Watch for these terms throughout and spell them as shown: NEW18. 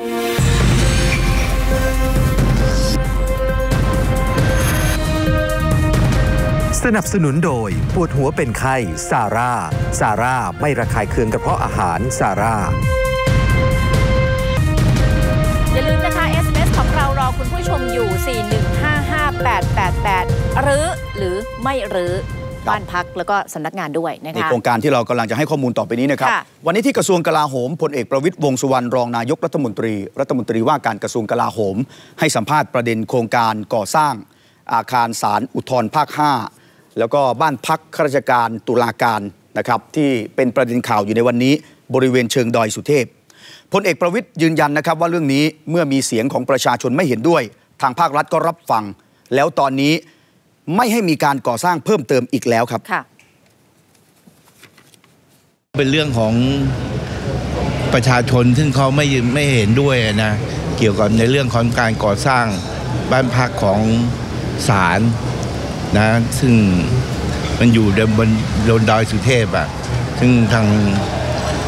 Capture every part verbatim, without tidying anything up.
สนับสนุนโดยปวดหัวเป็นไข้ซาร่าซาร่าไม่ระคายเคืองกระเพาะอาหารซาร่าอย่าลืมนะคะ เอส เอ็ม เอส ของเรารอคุณผู้ชมอยู่สี่ หนึ่ง ห้า ห้า แปด แปด แปดหรือหรือไม่หรือบ้านพักแล้วก็สำนักงานด้วยนะคะในโครงการที่เรากำลังจะให้ข้อมูลต่อไปนี้นะครับวันนี้ที่กระทรวงกลาโหมพลเอกประวิตรวงษ์สุวรรณรองนายกรัฐมนตรีรัฐมนตรีว่าการกระทรวงกลาโหมให้สัมภาษณ์ประเด็นโครงการก่อสร้างอาคารศาลอุทธรภาคห้าแล้วก็บ้านพักข้าราชการตุลาการนะครับที่เป็นประเด็นข่าวอยู่ในวันนี้บริเวณเชิงดอยสุเทพพลเอกประวิตรยืนยันนะครับว่าเรื่องนี้เมื่อมีเสียงของประชาชนไม่เห็นด้วยทางภาครัฐก็รับฟังแล้วตอนนี้ไม่ให้มีการก่อสร้างเพิ่มเติมอีกแล้วครับเป็นเรื่องของประชาชนซึ่งเขาไม่ไม่เห็นด้วยนะเกี่ยวกับในเรื่องของการก่อสร้างบ้านพักของศาลนะซึ่งมันอยู่บนบนดอยสุเทพอ่ะซึ่งทาง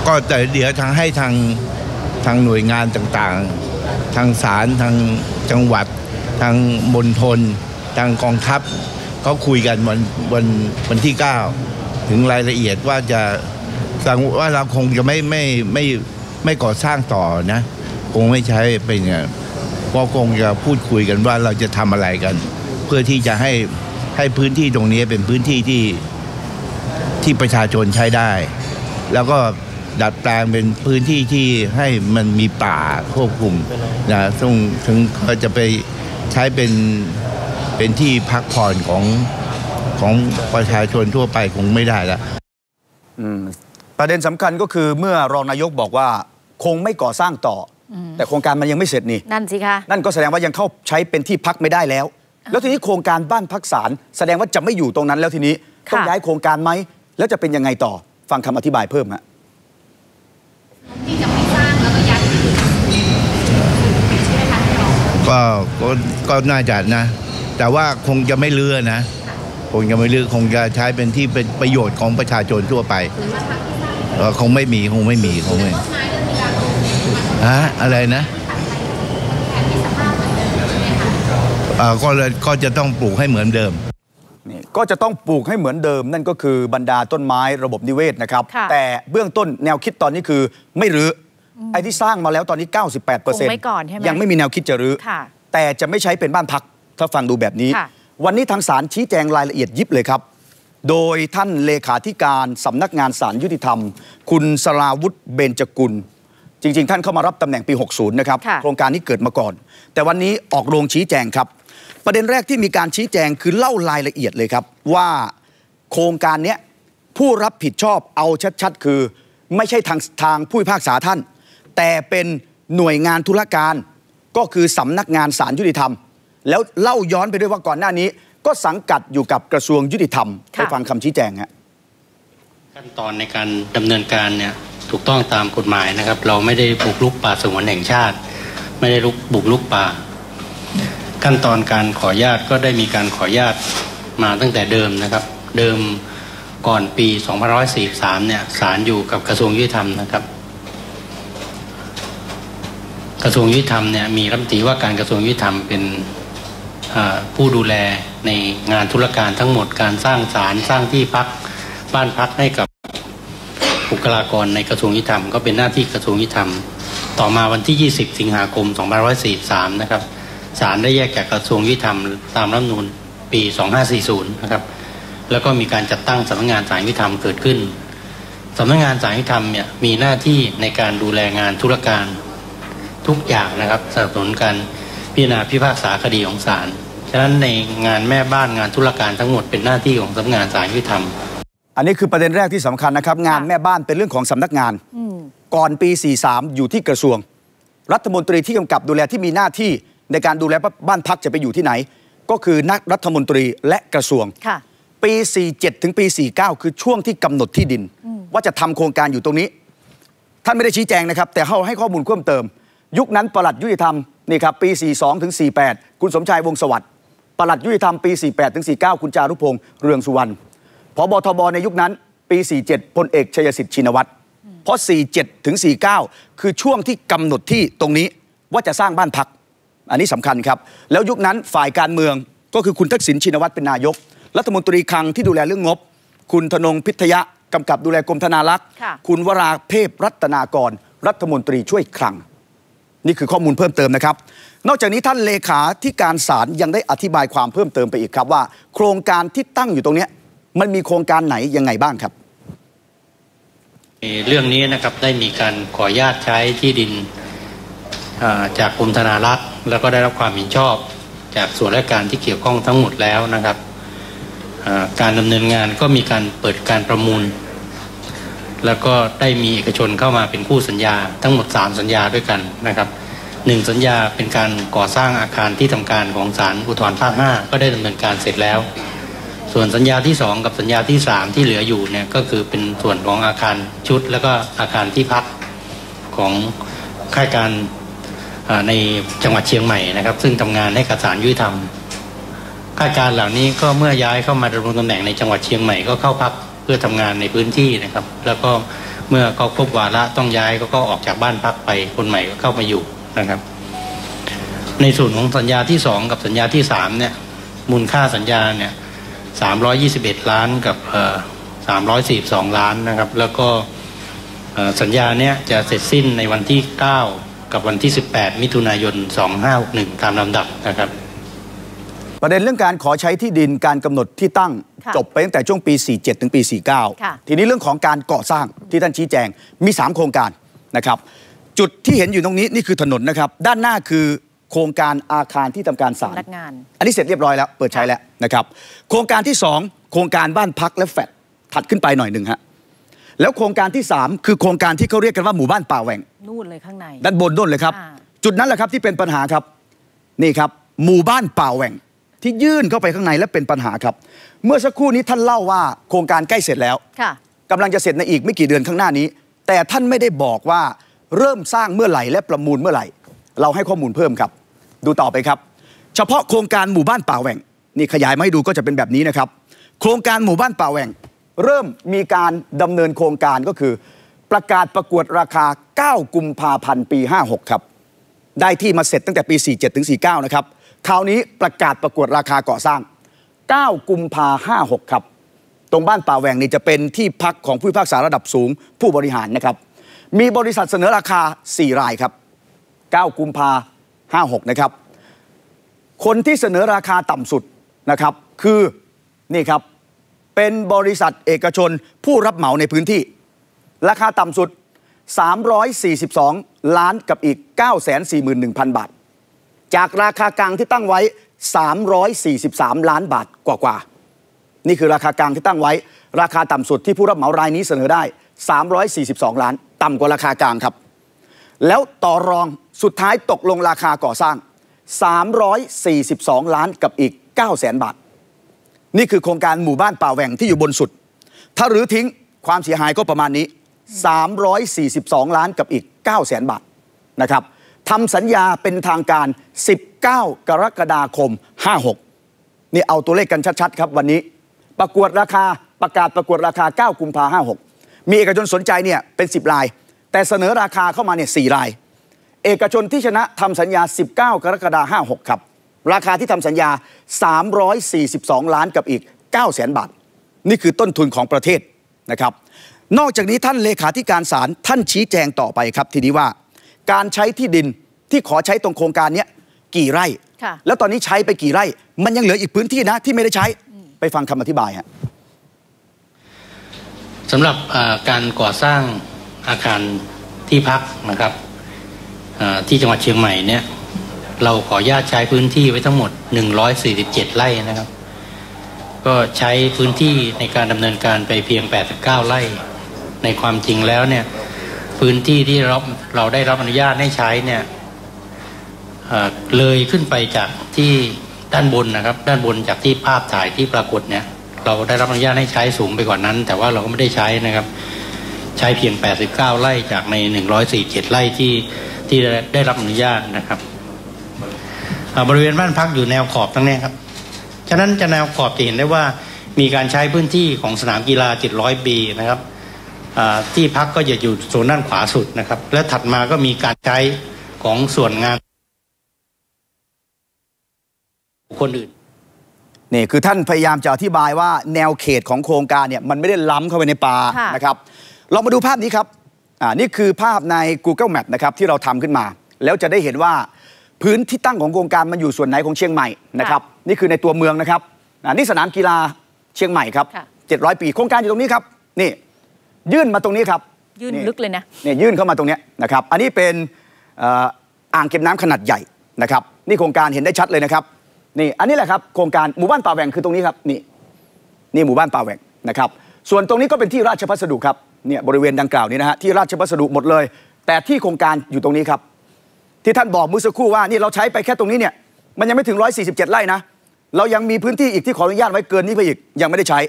ก็แต่เดี๋ยวทางให้ทางทางหน่วยงานต่างๆทางศาลทางจังหวัดทางมณฑลทางกองทัพเขาคุยกันวันวันวันที่เก้าถึงรายละเอียดว่าจะสั่งว่าเราคงจะไม่ไม่ไม่ไม่ก่อสร้างต่อนะคงไม่ใช้เป็นไงก็คงจะพูดคุยกันว่าเราจะทำอะไรกันเพื่อที่จะให้ให้พื้นที่ตรงนี้เป็นพื้นที่ที่ที่ประชาชนใช้ได้แล้วก็ดัดแปลงเป็นพื้นที่ที่ให้มันมีป่าควบคุมนะซึ่งถึงก็จะไปใช้เป็นเป็นที่พักผ่อนของของประชาชนทั่วไปคงไม่ได้แล้วประเด็นสำคัญก็คือเมื่อรองนายกบอกว่าคงไม่ก่อสร้างต่อแต่โครงการมันยังไม่เสร็จนี่นั่นสิคะนั่นก็แสดงว่ายังเข้าใช้เป็นที่พักไม่ได้แล้วแล้วทีนี้โครงการบ้านพักศาลแสดงว่าจะไม่อยู่ตรงนั้นแล้วทีนี้ต้องย้ายโครงการไหมแล้วจะเป็นยังไงต่อฟังคำอธิบายเพิ่มฮะที่จะไม่สร้างแล้วก็ย้ายไปอยู่ใช่ไหมคะก็ก็น่าจะนะแต่ว่าคงจะไม่เลือกนะคงจะไม่เลือกคงจะใช้เป็นที่เป็นประโยชน์ของประชาชนทั่วไปคงไม่มีคงไม่มีคงไม่อะอะไรนะก็เลยก็จะต้องปลูกให้เหมือนเดิมนี่ก็จะต้องปลูกให้เหมือนเดิมนั่นก็คือบรรดาต้นไม้ระบบนิเวศนะครับแต่เบื้องต้นแนวคิดตอนนี้คือไม่รื้อไอ้ที่สร้างมาแล้วตอนนี้ เก้าสิบแปดเปอร์เซ็นต์ ยังไม่มีแนวคิดจะรื้อแต่จะไม่ใช้เป็นบ้านพักถ้าฟังดูแบบนี้วันนี้ทางศาลชี้แจงรายละเอียดยิบเลยครับโดยท่านเลขาธิการสำนักงานศาลยุติธรรมคุณสราวุธเบญจกุลจริงๆท่านเข้ามารับตำแหน่งปีหกสิบนะครับโครงการนี้เกิดมาก่อนแต่วันนี้ออกโรงชี้แจงครับประเด็นแรกที่มีการชี้แจงคือเล่ารายละเอียดเลยครับว่าโครงการนี้ผู้รับผิดชอบเอาชัดๆคือไม่ใช่ทางทางผู้พิพากษาท่านแต่เป็นหน่วยงานธุรการก็คือสำนักงานศาลยุติธรรมแล้วเล่าย้อนไปด้วยว่าก่อนหน้านี้ก็สังกัดอยู่กับกระทรวงยุติธรรมไปฟังคำชี้แจงฮะขั้นตอนในการดำเนินการเนี่ยถูกต้องตามกฎหมายนะครับเราไม่ได้บุกรุกป่าสงวนแห่งชาติไม่ได้บุกรุกป่าขั้นตอนการขออนุญาตก็ได้มีการขออนุญาตมาตั้งแต่เดิมนะครับเดิมก่อนปีสองพันห้าร้อยสี่สิบสามเนี่ยศาลอยู่กับกระทรวงยุติธรรมนะครับกระทรวงยุติธรรมเนี่ยมีรัฐมนตรีว่าการกระทรวงยุติธรรมเป็นผู้ดูแลในงานธุรการทั้งหมดการสร้างศาลสร้างที่พักบ้านพักให้กับบุคลากรในกระทรวงยุติธรรมก็เป็นหน้าที่กระทรวงยุติธรรมต่อมาวันที่ยี่สิบสิงหาคมสองพันห้าร้อยสี่สิบสามนะครับศาลได้แยกจากกระทรวงยุติธรรมตามรัฐธรรมนูญปีสองพันห้าร้อยสี่สิบนะครับแล้วก็มีการจัดตั้งสำนักงานศาลยุติธรรมเกิดขึ้นสำนักงานศาลยุติธรรมเนี่ยมีหน้าที่ในการดูแลงานธุรการทุกอย่างนะครับสนับสนุนการพิจารณาพิพากษาคดีของศาลฉะนั้นในงานแม่บ้านงานธุรการทั้งหมดเป็นหน้าที่ของสำนักงานศาลยุติธรรมอันนี้คือประเด็นแรกที่สำคัญนะครับงานแม่บ้านเป็นเรื่องของสำนักงานก่อนปีสี่สิบสามอยู่ที่กระทรวงรัฐมนตรีที่กำกับดูแลที่มีหน้าที่ในการดูแลบ้านพักจะไปอยู่ที่ไหนก็คือนักรัฐมนตรีและกระทรวงปีสี่สิบเจ็ดถึงปีสี่สิบเก้าคือช่วงที่กำหนดที่ดินว่าจะทำโครงการอยู่ตรงนี้ท่านไม่ได้ชี้แจงนะครับแต่เขาให้ข้อมูลเพิ่มเติมยุคนั้นปลัดยุติธรรมนี่ครับปีสี่สิบสองถึงสี่สิบแปดคุณสมชายวงศ์สวัสดิ์ปลัดยุติธรรมปีสี่สิบแปดถึงสี่สิบเก้าคุณจารุพงศ์เรืองสุวรรณผบ.ทบ.ในยุคนั้นปีสี่สิบเจ็ดพลเอกชัยสิทธิ์ชินวัตรเพราะสี่สิบเจ็ดถึงสี่สิบเก้าคือช่วงที่กำหนดที่ตรงนี้ ว่าจะสร้างบ้านพักอันนี้สำคัญครับแล้วยุคนั้นฝ่ายการเมืองก็คือคุณทักษิณชินวัตรเป็นนายกรัฐมนตรีคลังที่ดูแลเรื่องงบคุณธนงพิทยะกำกับดูแลกรมธนารักษ์คุณวราเภพรัตนากรรัฐมนตรีช่วยคลังนี่คือข้อมูลเพิ่มเติมนะครับนอกจากนี้ท่านเลขาธิการศาลยังได้อธิบายความเพิ่มเติมไปอีกครับว่าโครงการที่ตั้งอยู่ตรงนี้มันมีโครงการไหนยังไงบ้างครับเรื่องนี้นะครับได้มีการขออนุญาตใช้ที่ดินจากกรมธนารักษ์แล้วก็ได้รับความเห็นชอบจากส่วนราชการที่เกี่ยวข้องทั้งหมดแล้วนะครับการดำเนินงานก็มีการเปิดการประมูลแล้วก็ได้มีเอกชนเข้ามาเป็นคู่สัญญาทั้งหมดสามสัญญาด้วยกันนะครับหนึ่งสัญญาเป็นการก่อสร้างอาคารที่ทำการของศาลอุทธรณ์ภาคห้าก็ได้ดำเนินการเสร็จแล้วส่วนสัญญาที่สองกับสัญญาที่สามที่เหลืออยู่เนี่ยก็คือเป็นส่วนของอาคารชุดแล้วก็อาคารที่พักของข้าราชการในจังหวัดเชียงใหม่นะครับซึ่งทำงานให้กับศาลยุติธรรมข้าราชการเหล่านี้ก็เมื่อย้ายเข้ามาดำรงตำแหน่งในจังหวัดเชียงใหม่ก็เข้าพักเพื่อทำงานในพื้นที่นะครับแล้วก็เมื่อเขาครบวาระต้องย้ายก็ออกจากบ้านพักไปคนใหม่ก็เข้ามาอยู่นะครับในส่วนของสัญญาที่สองกับสัญญาที่สามเนี่ยมูลค่าสัญญาเนี่ยสามร้อยยี่สิบเอ็ดล้านกับสามร้อยสี่สิบสองล้านนะครับแล้วก็สัญญาเนี่ยจะเสร็จสิ้นในวันที่เก้ากับวันที่สิบแปดมิถุนายนสองห้าหกหนึ่งตามลำดับนะครับประเด็นเรื่องการขอใช้ที่ดินการกำหนดที่ตั้งจบไปตั้งแต่ช่วงปีสี่สิบเจ็ดถึงปีสี่สิบเก้าทีนี้เรื่องของการก่อสร้างที่ท่านชี้แจงมีสามโครงการนะครับจุดที่เห็นอยู่ตรงนี้นี่คือถนนนะครับด้านหน้าคือโครงการอาคารที่ทำการศาลอันนี้เสร็จเรียบร้อยแล้วเปิดใช้แล้วนะครับโครงการที่สองโครงการบ้านพักและแฟลตถัดขึ้นไปหน่อยหนึ่งฮะแล้วโครงการที่สามคือโครงการที่เขาเรียกกันว่าหมู่บ้านป่าแหว่งนู่นเลยข้างในด้านบนนู่นเลยครับจุดนั้นแหละครับที่เป็นปัญหาครับนี่ครับหมู่บ้านป่าแหว่งที่ยื่นเข้าไปข้างในและเป็นปัญหาครับเมื่อสักครู่นี้ท่านเล่าว่าโครงการใกล้เสร็จแล้วกำลังจะเสร็จในอีกไม่กี่เดือนข้างหน้านี้แต่ท่านไม่ได้บอกว่าเริ่มสร้างเมื่อไหร่และประมูลเมื่อไหร่เราให้ข้อมูลเพิ่มครับดูต่อไปครับเฉพาะโครงการหมู่บ้านป่าแหว่งนี่ขยายมาให้ดูก็จะเป็นแบบนี้นะครับโครงการหมู่บ้านป่าแหว่งเริ่มมีการดำเนินโครงการก็คือประกาศประกวดราคาเก้ากุมภาพันธ์ปีห้าหกครับได้ที่มาเสร็จตั้งแต่ปีสี่สิบเจ็ดถึงสี่สิบเก้านะครับคราวนี้ประกาศประกวดราคาก่อสร้างเก้ากุมภาพันธ์ห้าหกครับตรงบ้านป่าแหว่งนี่จะเป็นที่พักของผู้พิพากษาระดับสูงผู้บริหารนะครับมีบริษัทเสนอราคาสี่รายครับเก้ากุมภาพันธ์ห้าหกนะครับคนที่เสนอราคาต่ำสุดนะครับคือนี่ครับเป็นบริษัทเอกชนผู้รับเหมาในพื้นที่ราคาต่ำสุดสามร้อยสี่สิบสองล้านกับอีก เก้าแสนสี่หมื่นหนึ่งพัน บาทจากราคากลางที่ตั้งไว้สามร้อยสี่สิบสามล้านบาทกว่าๆนี่คือราคากลางที่ตั้งไว้ราคาต่ำสุดที่ผู้รับเหมารายนี้เสนอได้สามร้อยสี่สิบสองล้านต่ำกว่าราคากลางครับแล้วต่อรองสุดท้ายตกลงราคาก่อสร้างสามร้อยสี่สิบสองล้านกับอีก เก้าแสน บาทนี่คือโครงการหมู่บ้านป่าแหว่งที่อยู่บนสุดถ้ารื้อทิ้งความเสียหายก็ประมาณนี้สามร้อยสี่สิบสองล้านกับอีก เก้าแสน บาทนะครับทำสัญญาเป็นทางการสิบเก้ากรกฎาคมห้าหกนี่เอาตัวเลขกันชัดๆครับวันนี้ประกวดราคาประกาศประกวดราคาเก้ากุมภาพันธ์ห้าหกมีเอกชนสนใจเนี่ยเป็นสิบรายแต่เสนอราคาเข้ามาเนี่ยสี่รายเอกชนที่ชนะทำสัญญาสิบเก้ากรกฎาคมห้าหกครับราคาที่ทำสัญญาสามร้อยสี่สิบสองล้านกับอีก เก้าแสน บาทนี่คือต้นทุนของประเทศนะครับนอกจากนี้ท่านเลขาธิการศาลท่านชี้แจงต่อไปครับทีนี้ว่าการใช้ที่ดินที่ขอใช้ตรงโครงการนี้กี่ไร่แล้วตอนนี้ใช้ไปกี่ไร่มันยังเหลืออีกพื้นที่นะที่ไม่ได้ใช้ไปฟังคำอธิบายฮะสำหรับการก่อสร้างอาคารที่พักนะครับที่จังหวัดเชียงใหม่เนี่ยเราขออนุญาตใช้พื้นที่ไว้ทั้งหมดหนึ่งร้อยสี่สิบเจ็ดไร่นะครับก็ใช้พื้นที่ในการดำเนินการไปเพียงแปดสิบเก้าไร่ในความจริงแล้วเนี่ยพื้นที่ที่เราเราได้รับอนุญาตให้ใช้เนี่ยเลยขึ้นไปจากที่ด้านบนนะครับด้านบนจากที่ภาพถ่ายที่ปรากฏเนี่ยเราได้รับอนุญาตให้ใช้สูงไปกว่านั้นแต่ว่าเราก็ไม่ได้ใช้นะครับใช้เพียงแปดสิบเก้าไร่จากในหนึ่งร้อยสี่สิบเจ็ดไร่ที่ที่ได้รับอนุญาตนะครับบริเวณบ้านพักอยู่แนวขอบทั้งนี้ครับฉะนั้นจะแนวขอบจะเห็นได้ว่ามีการใช้พื้นที่ของสนามกีฬาเจ็ดร้อยปีนะครับที่พักก็จะอยู่โซนด้านขวาสุดนะครับและถัดมาก็มีการใช้ ของส่วนงานคนอื่นนี่คือท่านพยายามจะอธิบายว่าแนวเขตของโครงการเนี่ยมันไม่ได้ล้ำเข้าไปในป่านะครับลองมาดูภาพนี้ครับอ่านี่คือภาพใน Google Map นะครับที่เราทำขึ้นมาแล้วจะได้เห็นว่าพื้นที่ตั้งของโครงการมันอยู่ส่วนไหนของเชียงใหม่นะครับนี่คือในตัวเมืองนะครับนี่สนามกีฬาเชียงใหม่ครับเจ็ดร้อยปีโครงการอยู่ตรงนี้ครับนี่ยื่นมาตรงนี้ครับยื่นลึกเลยนะนี่ยื่นเข้ามาตรงนี้นะครับอันนี้เป็นอ่างเก็บน้ำขนาดใหญ่นะครับนี่โครงการเห็นได้ชัดเลยนะครับนี่อันนี้แหละครับโครงการหมู่บ้านป่าแหว่งคือตรงนี้ครับนี่นี่หมู่บ้านป่าแหว่งนะครับส่วนตรงนี้ก็เป็นที่ราชพัสดุครับเนี่ยบริเวณดังกล่าวนี้นะฮะที่ราชพัสดุหมดเลยแต่ที่โครงการอยู่ตรงนี้ครับที่ท่านบอกเมื่อสักครู่ว่านี่เราใช้ไปแค่ตรงนี้เนี่ยมันยังไม่ถึงหนึ่งร้อยสี่สิบเจ็ดไร่นะเรายังมีพื้นที่อีกที่ขออนุญาตไว้เกินนี้ไปอีกยังไม่ได้ใช้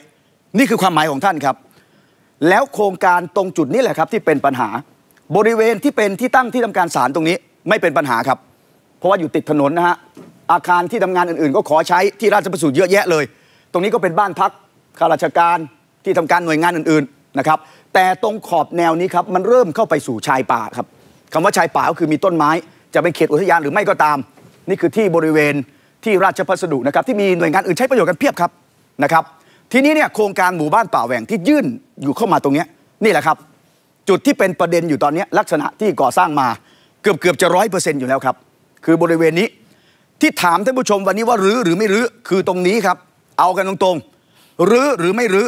นี่คือความหมายของท่านครับแล้วโครงการตรงจุดนี้แหละครับที่เป็นปัญหาบริเวณที่เป็นที่ตั้งที่ทำการศาลตรงนี้ไม่เป็นปัญหาครับเพราะว่าอยู่ติดถนนนะฮะอาคารที่ทำงานอื่นๆก็ขอใช้ที่ราชพัสดุเยอะแยะเลยตรงนี้ก็เป็นบ้านพักข้าราชการที่ทำการหน่วยงานอื่นๆนะครับแต่ตรงขอบแนวนี้ครับมันเริ่มเข้าไปสู่ชายป่าครับคำว่าชายป่าก็คือมีต้นไม้จะเป็นเขตอุทยานหรือไม่ก็ตามนี่คือที่บริเวณที่ราชพัสดุนะครับที่มีหน่วยงานอื่นใช้ประโยชน์กันเพียบครับนะครับทีนี้เนี่ยโครงการหมู่บ้านป่าแหว่งที่ยื่นอยู่เข้ามาตรงนี้นี่แหละครับจุดที่เป็นประเด็นอยู่ตอนนี้ลักษณะที่ก่อสร้างมาเกือบเกือบจะร้อยเปอร์เซ็นต์อยู่แล้วครับคือบริเวณนี้ที่ถามท่านผู้ชมวันนี้ว่ารื้อหรือไม่รื้อคือตรงนี้ครับเอากันตรงๆรื้อหรือไม่รื้อ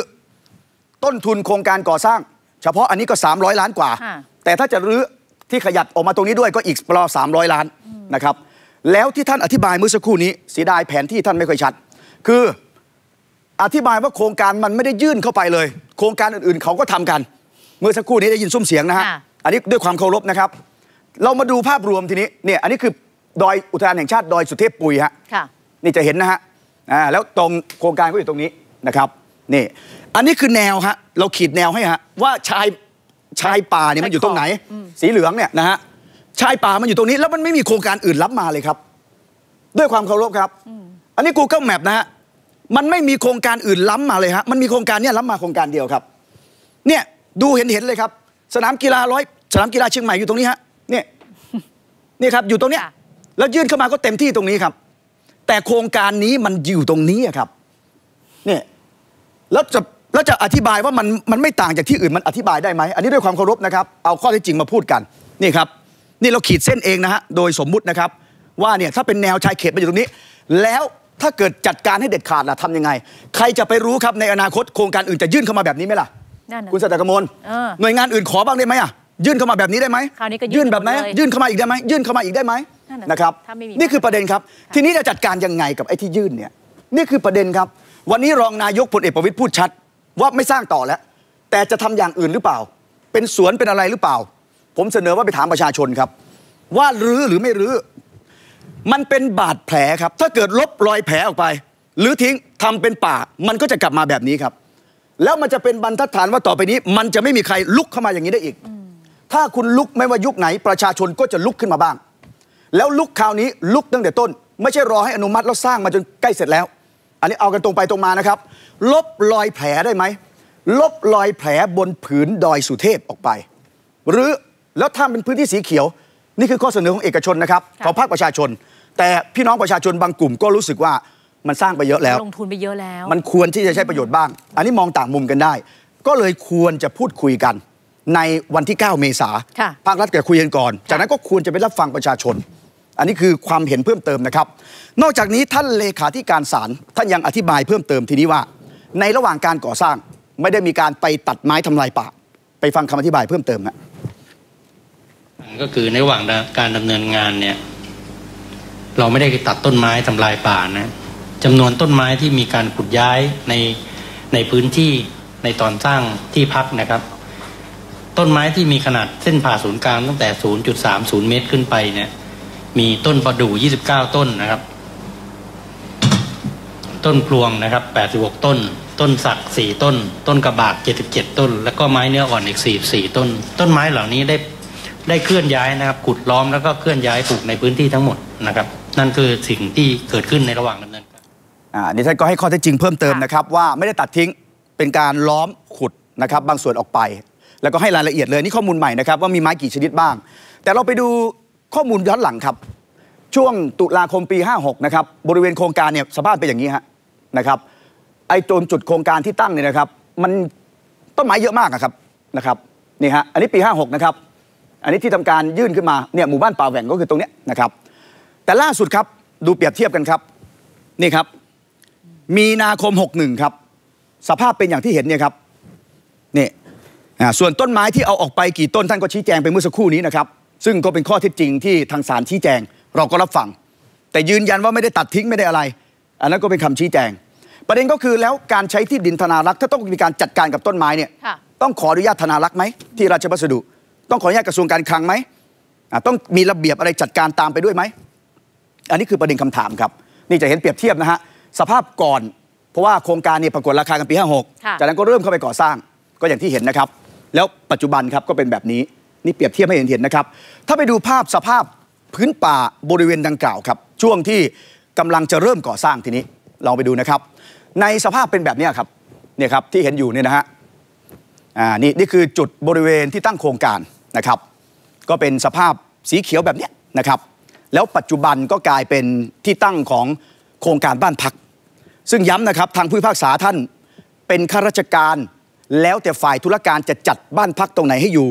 ต้นทุนโครงการก่อสร้างเฉพาะอันนี้ก็สามร้อยล้านกว่าแต่ถ้าจะรื้อที่ขยับออกมาตรงนี้ด้วยก็อีกประมาณสามร้อยล้านนะครับแล้วที่ท่านอธิบายเมื่อสักครู่นี้เสียดายแผนที่ท่านไม่ค่อยชัดคืออธิบายว่าโครงการมันไม่ได้ยื่นเข้าไปเลยโครงการอื่นๆเขาก็ทำกันเมื่อสักครู่นี้ได้ยินซุ้มเสียงนะฮะอันนี้ด้วยความเคารพนะครับเรามาดูภาพรวมทีนี้เนี่ยอันนี้คือดอยอุทยานแห่งชาติดอยสุเทพปุยฮะนี่จะเห็นนะฮะอ่าแล้วตรงโครงการก็อยู่ตรงนี้นะครับนี่อันนี้คือแนวฮะเราขีดแนวให้ฮะว่าชายชายป่าเนี่ยมันอยู่ตรงไหนสีเหลืองเนี่ยนะฮะชายป่ามันอยู่ตรงนี้แล้วมันไม่มีโครงการอื่นรับมาเลยครับด้วยความเคารพครับอันนี้ Google Map นะฮะมันไม่มีโครงการอื่นล้ำมาเลยฮะมันมีโครงการเนี่ยล้ำมาโครงการเดียวครับเนี่ยดูเห็นเห็นเลยครับสนามกีฬาร้อยสนามกีฬาเชียงใหม่อยู่ตรงนี้ฮะเนี่ยนี่ครับอยู่ตรงเนี้ยแล้วยื่นเข้ามาก็เต็มที่ตรงนี้ครับแต่โครงการนี้มันอยู่ตรงนี้ครับเนี่ยแล้วจะแล้วจะอธิบายว่ามันมันไม่ต่างจากที่อื่นมันอธิบายได้ไหมอันนี้ด้วยความเคารพนะครับเอาข้อเท็จจริงมาพูดกันนี่ครับนี่เราขีดเส้นเองนะฮะโดยสมมุตินะครับว่าเนี่ยถ้าเป็นแนวชายเขตมาอยู่ตรงนี้แล้วถ้าเกิดจัดการให้เด็ดขาดล่ะทำยังไงใครจะไปรู้ครับในอนาคตโครงการอื่นจะยื่นเข้ามาแบบนี้ไหมล่ะคุณสัตย์กมลหน่วยงานอื่นขอบ้างได้ไหมอ่ะยื่นเข้ามาแบบนี้ได้ไหมยื่นแบบไหนยื่นเข้ามาอีกได้ไหมยื่นเข้ามาอีกได้ไหมนะครับนี่คือประเด็นครับทีนี้จะจัดการยังไงกับไอ้ที่ยื่นเนี่ยนี่คือประเด็นครับวันนี้รองนายกพลเอกประวิตรพูดชัดว่าไม่สร้างต่อแล้วแต่จะทำอย่างอื่นหรือเปล่าเป็นสวนเป็นอะไรหรือเปล่าผมเสนอว่าไปถามประชาชนครับว่ารื้อหรือไม่รื้อมันเป็นบาดแผลครับถ้าเกิดลบรอยแผลออกไปหรือทิ้งทำเป็นป่ามันก็จะกลับมาแบบนี้ครับแล้วมันจะเป็นบรรทัดฐานว่าต่อไปนี้มันจะไม่มีใครลุกเข้ามาอย่างนี้ได้อีกถ้าคุณลุกไม่ว่ายุคไหนประชาชนก็จะลุกขึ้นมาบ้างแล้วลุกคราวนี้ลุกตั้งแต่ต้นไม่ใช่รอให้อนุมัติแล้วสร้างมาจนใกล้เสร็จแล้วอันนี้เอากันตรงไปตรงมานะครับลบรอยแผลได้ไหมลบรอยแผลบนผืนดอยสุเทพออกไปหรือแล้วถ้าเป็นพื้นที่สีเขียวนี่คือข้อเสนอของเอกชนนะครับของภาคประชาชนแต่พี่น้องประชาชนบางกลุ่มก็รู้สึกว่ามันสร้างไปเยอะแล้วลงทุนไปเยอะแล้วมันควรที่จะใช้ประโยชน์บ้างอันนี้มองต่างมุมกันได้ก็เลยควรจะพูดคุยกันในวันที่เก้าเมษาภาครัฐแกคุยกันก่อนจากนั้นก็ควรจะไปรับฟังประชาชนอันนี้คือความเห็นเพิ่มเติมนะครับนอกจากนี้ท่านเลขาธิการศาลท่านยังอธิบายเพิ่มเติมทีนี้ว่าในระหว่างการก่อสร้างไม่ได้มีการไปตัดไม้ทำลายป่าไปฟังคำอธิบายเพิ่มเติมนะก็คือในระหว่างการดำเนินงานเนี่ยเราไม่ได้ตัดต้นไม้ทำลายป่านะจำนวนต้นไม้ที่มีการขุดย้ายในในพื้นที่ในตอนสร้างที่พักนะครับต้นไม้ที่มีขนาดเส้นผ่าศูนย์กลางตั้งแต่ ศูนย์จุดสามศูนย์ เมตรขึ้นไปเนี่ยมีต้นประดู่ยี่สิบเก้าต้นนะครับต้นพลวงนะครับแปดสิบหกต้นต้นสักสี่ต้นต้นกระบากเจ็ดสิบเจ็ดต้นแล้วก็ไม้เนื้ออ่อนอีกสี่สิบสี่ต้นต้นไม้เหล่านี้ได้ได้เคลื่อนย้ายนะครับขุดล้อมแล้วก็เคลื่อนย้ายปลูกในพื้นที่ทั้งหมดนะครับนั่นคือสิ่งที่เกิดขึ้นในระหว่างดำเนินการอ่านี่ท่านก็ให้ข้อเท็จจริงเพิ่มเติมนะครับว่าไม่ได้ตัดทิ้งเป็นการล้อมขุดนะครับบางส่วนออกไปแล้วก็ให้รายละเอียดเลยนี่ข้อมูลใหม่นะครับว่ามีไม้กี่ชนิดบ้างแต่เราไปดู ข้อมูลย้อนหลังครับช่วงตุลาคมปีห้าหกนะครับบริเวณโครงการเนี่ยสภาพเป็นอย่างนี้ฮะนะครับไอ้โจมจุดโครงการที่ตั้งเนี่ยนะครับมันต้นไม้เยอะมากนะครับนะครับนี่ฮะอันนี้ปีห้าหกนะครับอันนี้ที่ทำการยื่นขึ้นมาเนี่ยหมู่บ้านป่าแหว่งก็คือตรงเนี้ยนะครับแต่ล่าสุดครับดูเปรียบเทียบกันครับนี่ครับมีนาคมหกสิบเอ็ดครับสภาพเป็นอย่างที่เห็นเนี่ยครับนี่ส่วนต้นไม้ที่เอาออกไปกี่ต้นท่านก็ชี้แจงไปเมื่อสักครู่นี้นะครับซึ่งก็เป็นข้อเท็จจริงที่ทางศาลชี้แจงเราก็รับฟังแต่ยืนยันว่าไม่ได้ตัดทิ้งไม่ได้อะไรอันนั้นก็เป็นคำชี้แจงประเด็นก็คือแล้วการใช้ที่ดินธนารักษ์ถ้าต้องมีการจัดการกับต้นไม้เนี่ยต้องขออนุญาตธนารักษ์ไหมที่ราชพัสดุต้องขออนุญาตกระทรวงการคลังไหมต้องมีระเบียบอะไรจัดการตามไปด้วยไหมอันนี้คือประเด็นคำถามครับนี่จะเห็นเปรียบเทียบนะฮะสภาพก่อนเพราะว่าโครงการเนี่ยประกวดราคากันปีห้าหกจากนั้นก็เริ่มเข้าไปก่อสร้างก็อย่างที่เห็นนะครับแล้วปัจจุบันครับก็เป็นแบบนี้นี่เปรียบเทียบให้เห็นนะครับถ้าไปดูภาพสภาพพื้นป่าบริเวณดังกล่าวครับช่วงที่กำลังจะเริ่มก่อสร้างทีนี้เราไปดูนะครับในสภาพเป็นแบบนี้ครับเนี่ยครับที่เห็นอยู่เนี่ยนะฮะอ่านี่นี่คือจุดบริเวณที่ตั้งโครงการนะครับก็เป็นสภาพสีเขียวแบบนี้นะครับแล้วปัจจุบันก็กลายเป็นที่ตั้งของโครงการบ้านพักซึ่งย้ำนะครับทางผู้พิพากษาท่านเป็นข้าราชการแล้วแต่ฝ่ายธุรการจะจัดบ้านพักตรงไหนให้อยู่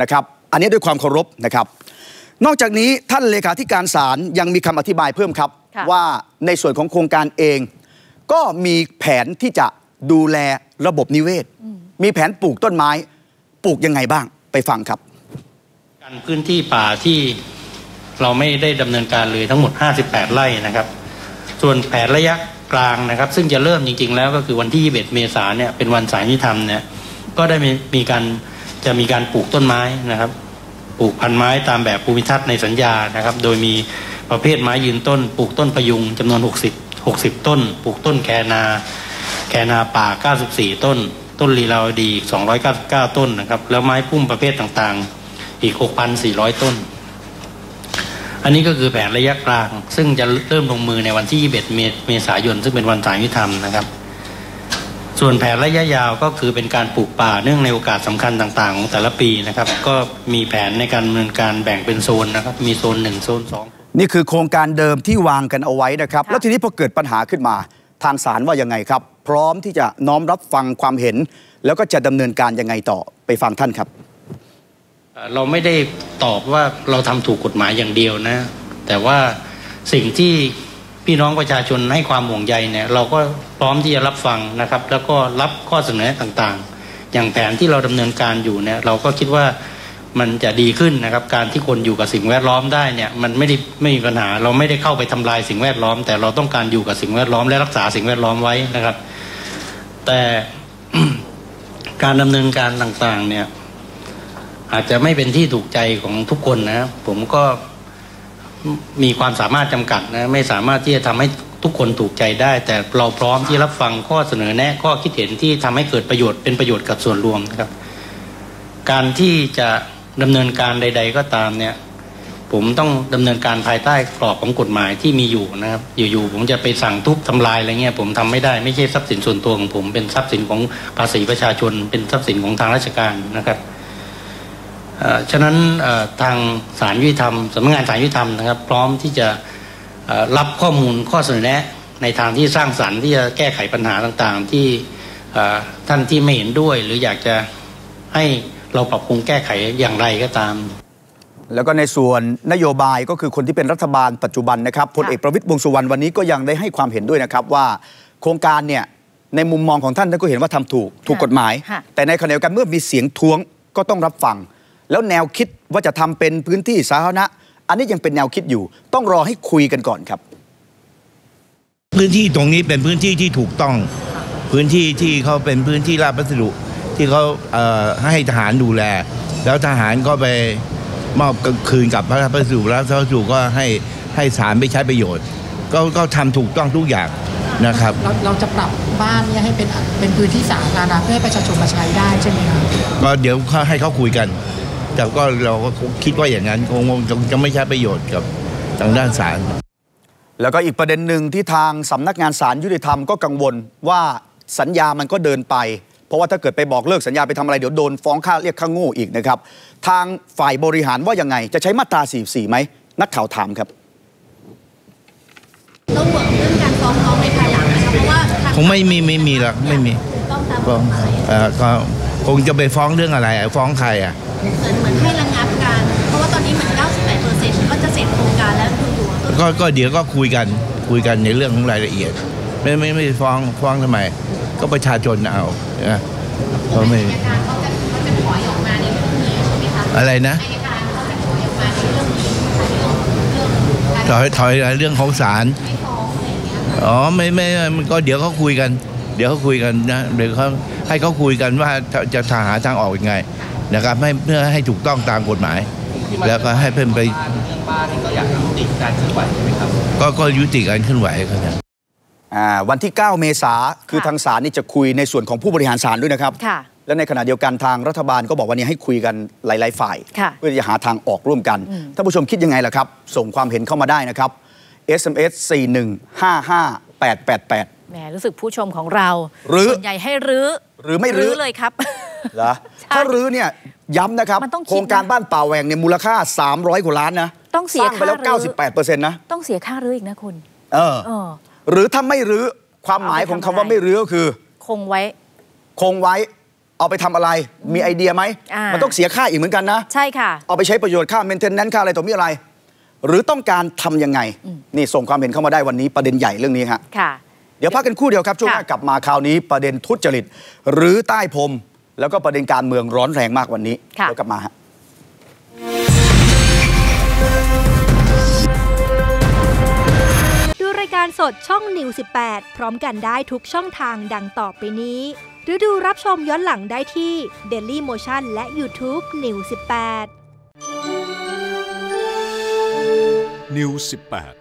นะครับอันนี้ด้วยความเคารพนะครับนอกจากนี้ท่านเลขาธิการศาลยังมีคำอธิบายเพิ่มครับว่าในส่วนของโครงการเองก็มีแผนที่จะดูแลระบบนิเวศ ม, มีแผนปลูกต้นไม้ปลูกยังไงบ้างไปฟังครับการพื้นที่ป่าที่เราไม่ได้ดำเนินการเลยทั้งหมดห้าสิบแปดไร่นะครับส่วนแผนระยะกลางนะครับซึ่งจะเริ่มจริงๆแล้วก็คือวันที่ยี่สิบเอ็ดเมษายนเนี่ยเป็นวันสายนิธรรมเนี่ยก็ได้มีการจะมีการปลูกต้นไม้นะครับปลูกพันไม้ตามแบบภูมิทัศน์ในสัญญานะครับโดยมีประเภทไม้ยืนต้นปลูกต้นพยุงจำนวนหกสิบต้นปลูกต้นแคนาแคนาป่าเก้าสิบสี่ต้นต้นลีลาวดีสองร้อยเก้าสิบเก้าต้นนะครับแล้วไม้พุ่มประเภทต่างๆอีก หกพันสี่ร้อย ต้นอันนี้ก็คือแผนระยะกลางซึ่งจะเริ่มลงมือในวันที่ยี่สิบเอ็ดเมษายนซึ่งเป็นวันสายนิธรรมนะครับส่วนแผนระยะยาวก็คือเป็นการปลูกป่าเนื่องในโอกาสสำคัญต่างๆของแต่ละปีนะครับก็มีแผนในการดำเนินการแบ่งเป็นโซนนะครับมีโซนหนึ่งโซนสองนี่คือโครงการเดิมที่วางกันเอาไว้นะครับแล้วทีนี้พอเกิดปัญหาขึ้นมาทางศาลว่ายังไงครับพร้อมที่จะน้อมรับฟังความเห็นแล้วก็จะดำเนินการยังไงต่อไปฟังท่านครับเราไม่ได้ตอบว่าเราทำถูกกฎหมายอย่างเดียวนะแต่ว่าสิ่งที่พี่น้องประชาชนให้ความห่วงใยเนี่ยเราก็พร้อมที่จะรับฟังนะครับแล้วก็รับข้อเสนอต่างๆอย่างแผนที่เราดำเนินการอยู่เนี่ยเราก็คิดว่ามันจะดีขึ้นนะครับการที่คนอยู่กับสิ่งแวดล้อมได้เนี่ยมันไม่ได้ไม่มีปัญหาเราไม่ได้เข้าไปทำลายสิ่งแวดล้อมแต่เราต้องการอยู่กับสิ่งแวดล้อมและรักษาสิ่งแวดล้อมไว้นะครับแต่ การดำเนินการต่างๆเนี่ยอาจจะไม่เป็นที่ถูกใจของทุกคนนะผมก็มีความสามารถจำกัดนะไม่สามารถที่จะทำให้ทุกคนถูกใจได้แต่เราพร้อมที่รับฟังข้อเสนอแนะข้อคิดเห็นที่ทำให้เกิดประโยชน์เป็นประโยชน์กับส่วนรวมนะครับการที่จะดำเนินการใดๆก็ตามเนี่ยผมต้องดำเนินการภายใต้กรอบของกฎหมายที่มีอยู่นะครับอยู่ๆผมจะไปสั่งทุบทำลายอะไรเงี้ยผมทำไม่ได้ไม่ใช่ทรัพย์สินส่วนตัวของผมเป็นทรัพย์สินของภาษีประชาชนเป็นทรัพย์สินของทางราชการนะครับฉะนั้นทางศาลยุติธรรมสำนักงานศาลยุติธรรมนะครับพร้อมที่จะรับข้อมูลข้อเสนอแนะในทางที่สร้างสรรค์ที่จะแก้ไขปัญหาต่างๆที่ท่านที่ไม่เห็นด้วยหรืออยากจะให้เราปรับปรุงแก้ไขอย่างไรก็ตามแล้วก็ในส่วนนโยบายก็คือคนที่เป็นรัฐบาลปัจจุบันนะครับพลเอกประวิตรวงษ์สุวรรณวันนี้ก็ยังได้ให้ความเห็นด้วยนะครับว่าโครงการเนี่ยในมุมมองของท่านท่านก็เห็นว่าทำถูกถูกกฎหมายแต่ในขณะเดียวกันเมื่อมีเสียงท้วงก็ต้องรับฟังแล้วแนวคิดว่าจะทำเป็นพื้นที่สาธารณะอันนี้ยังเป็นแนวคิดอยู่ต้องรอให้คุยกันก่อนครับพื้นที่ตรงนี้เป็นพื้นที่ที่ถูกต้องพื้นที่ที่เขาเป็นพื้นที่ราชพัสดุที่เขาเอ่อให้ทหารดูแลแล้วทหารก็ไปมอบคืนกับพระราชพัสดุแล้วพระราชพัสดุก็ให้ให้ศาลไปใช้ประโยชน์ก็ก็ทำถูกต้องทุกอย่างนะครับเราเราจะปรับบ้านนี้ให้เป็นเป็นพื้นที่สาธารณะเพื่อประชาชนมาใช้ได้ใช่ไหมครับก็เดี๋ยวให้เขาคุยกันแต่ก็เราก็คิดว่าอย่างนั้นคงจะไม่ใช่ประโยชน์กับทางด้านศาลแล้วก็อีกประเด็นหนึ่งที่ทางสำนักงานศาลยุติธรรมก็กังวลว่าสัญญามันก็เดินไป เพราะว่าถ้าเกิดไปบอกเลิกสัญญาไปทำอะไรเดี๋ยวโดนฟ้องค่าเรียกค่าโง่อีกนะครับทางฝ่ายบริหารว่ายังไงจะใช้มาตราสี่สิบสี่ไหมนักข่าวถามครับต้องห่วงเรื่องการฟ้องร้องในภายหลังนะคะเพราะว่าคงไม่มีไม่มีหรอกไม่มีฟ้องเอ่อก็คงจะไปฟ้องเรื่องอะไรฟ้องใครอ่ะเหมือนเหมือนให้ระงับการเพราะว่าตอนนี้มัน เก้าสิบแปดเปอร์เซ็นต์ ก็จะเสร็จโครงการแล้วคุณก็ก็เดี๋ยวก็คุยกันคุยกันในเรื่องของรายละเอียดไม่ไม่ไม่ฟ้องฟ้องทำไมก็ประชาชนเอานะเพราะไม่อะไรนะถอยถอยเรื่องของศาลอ๋อไม่ไม่มันก็เดี๋ยวเขาคุยกันเดี๋ยวเขาคุยกันนะเดี๋ยวเขาให้เขาคุยกันว่าจะหาทางออกยังไงนะครับให้เพื่อให้ถูกต้องตามกฎหมายแล้วก็ให้เพิ่มไปก็อยากยุติการเคลื่อนไหวใช่ไหมครับก็ก็ยุติการเคลื่อนไหวเขาเนี่ยวันที่เก้าเมษาคือทางศาลนี่จะคุยในส่วนของผู้บริหารศาลด้วยนะครับและในขณะเดียวกันทางรัฐบาลก็บอกว่านี่ให้คุยกันหลายๆฝ่ายเพื่อจะหาทางออกร่วมกันท่านผู้ชมคิดยังไงล่ะครับส่งความเห็นเข้ามาได้นะครับ เอส เอ็ม เอส สี่ หนึ่ง ห้า ห้า แปด แปด แปดแหมรู้สึกผู้ชมของเราส่วนใหญ่ให้รื้อหรือไม่รื้อเลยครับเหรอถ้ารื้อเนี่ยย้ำนะครับโครงการบ้านป่าแหว่งเนี่ยมูลค่าสามร้อยกว่าล้านนะต้องเสียค่ารื้อ เก้าสิบแปดเปอร์เซ็นต์ นะต้องเสียค่ารื้ออีกนะคุณเออหรือถ้าไม่รื้อความหมายของคำว่าไม่รื้อก็คือคงไว้คงไว้เอาไปทำอะไรมีไอเดียไหมมันต้องเสียค่าอีกเหมือนกันนะใช่ค่ะเอาไปใช้ประโยชน์ค่าเมนเทนแนนซ์ค่าอะไรต่อมีอะไรหรือต้องการทํำยังไงนี่ส่งความเห็นเข้ามาได้วันนี้ประเด็นใหญ่เรื่องนี้ฮะค่ะเดี๋ยวพักกันคู่เดียวครับช่วงหน้ากลับมาคราวนี้ประเด็นทุจริตหรือใต้พรมแล้วก็ประเด็นการเมืองร้อนแรงมากวันนี้เดี๋ยวกลับมาฮะการสดช่องนิวสิบแปดพร้อมกันได้ทุกช่องทางดังต่อไปนี้หรือดูรับชมย้อนหลังได้ที่ Daily Motion และ YouTube New สิบแปด New สิบแปด